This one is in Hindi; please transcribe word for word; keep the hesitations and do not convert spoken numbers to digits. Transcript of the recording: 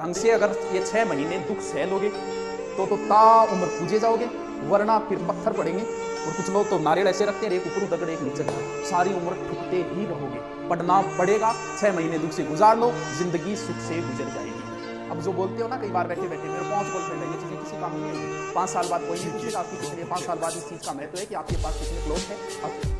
ढंग से अगर ये छह महीने दुख सह लोगे तो तो ता उम्र पूजे जाओगे, वरना फिर पत्थर पड़ेंगे। और कुछ लोग तो नारियल ऐसे रखते हैं, एक ऊपर दगड़ एक नीचे दगड़, सारी उम्र ठुकते ही रहोगे, पढ़ना पड़ेगा। छह महीने दुख से गुजार लो, जिंदगी सुख से गुजर जाएगी। अब जो बोलते हो ना कई बार बैठे बैठे मेरे पाँच गर्लफ्रेंड है, ये चीज़ें किसी काम नहीं है। पाँच साल बाद कोई नहीं पूछेगा आपकी, इसलिए पाँच साल बाद इस चीज़ का महत्व है कि आपके पास कितने क्लोज है।